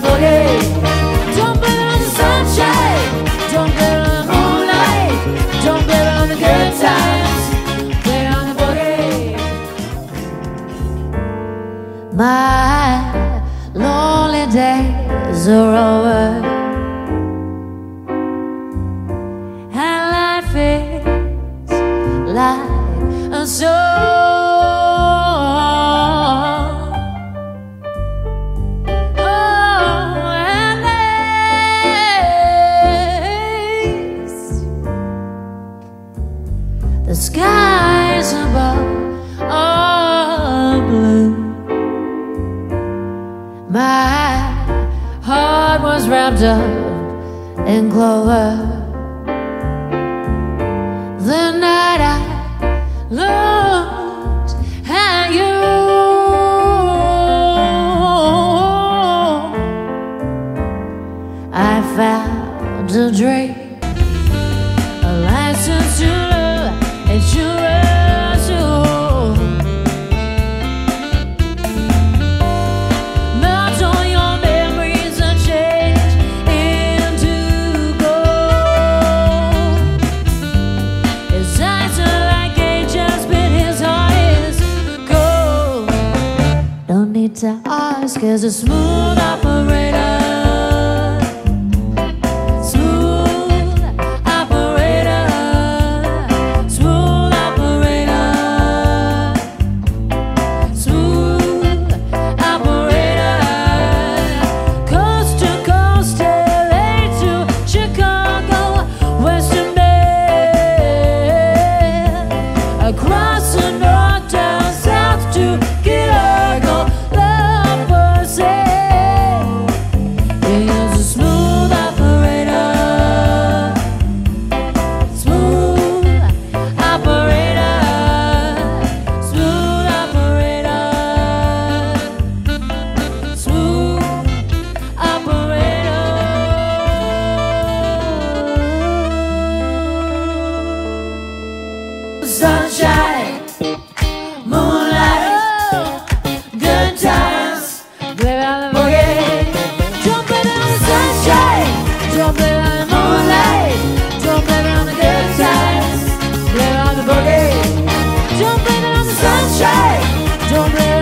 forget. Don't blame it on the sunshine, don't blame it on the moonlight, don't blame it on the good times, blame it on the forget. My lonely days are over, and life is like a soul. The skies above are blue. My heart was wrapped up in clover the night I looked at you. I found a dream, a license to love. It's your soul, melt all your memories and change into gold. His eyes are like angels, but his heart is cold. Don't need to ask, 'cause a smooth operator. Across the north, down south to Chicago, love for sale. He is a smooth operator, smooth operator, smooth operator, smooth operator. Sunshine, moonlight, good times, blame it on the forget. Don't blame it on the sunshine, don't blame it on the moonlight, don't blame it on the good times, blame it on the forget. Don't blame it on the sunshine, don't blame it on the